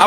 I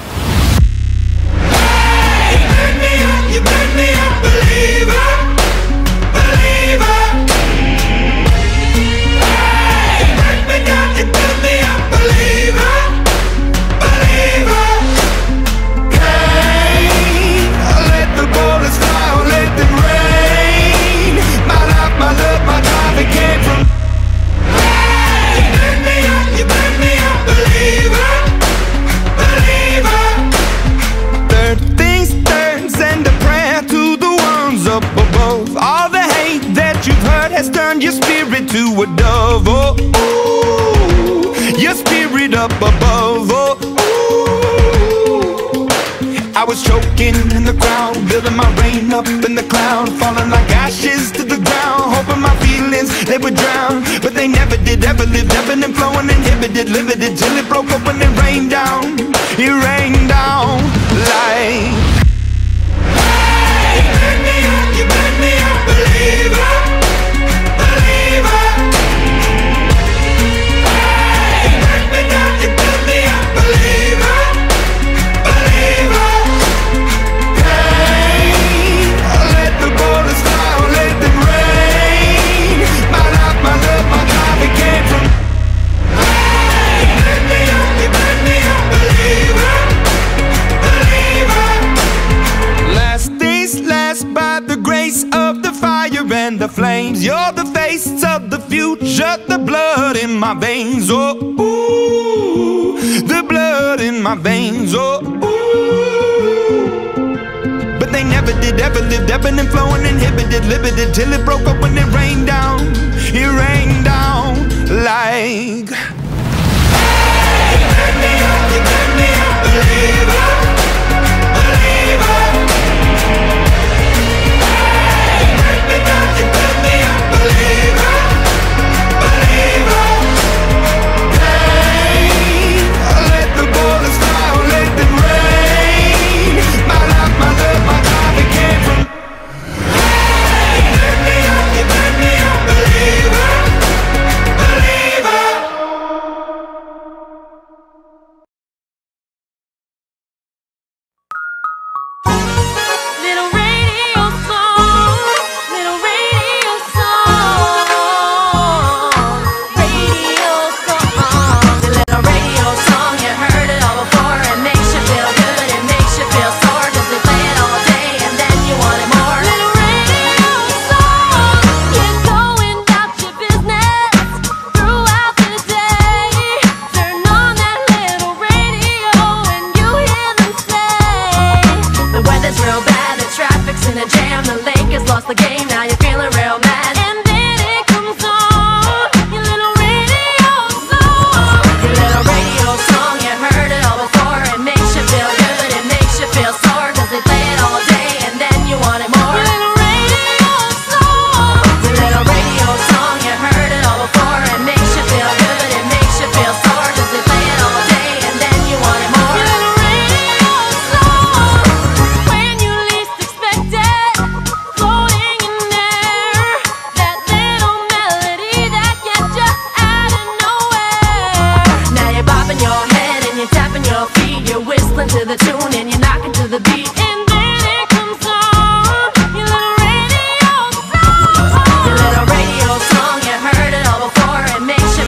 Hey, you made me a believer, believer. Hey, you made me down, you made me a believer, believer. To a dove, oh, ooh, your spirit up above, oh, ooh. I was choking in the crowd, building my rain up in the cloud, falling like ashes to the ground, hoping my feelings, they would drown, but they never did, ever lived, ebbing and flowing, inhibited, limited, till it broke open and rained down, it rained down like... Hey, you made me a believer. Flames, you're the face of the future, the blood in my veins, oh, ooh, the blood in my veins, oh, ooh. But they never did, ever lived, ebbing and flowing, inhibited, limited, till it broke up when it rained down like... Hey, you made me a believer.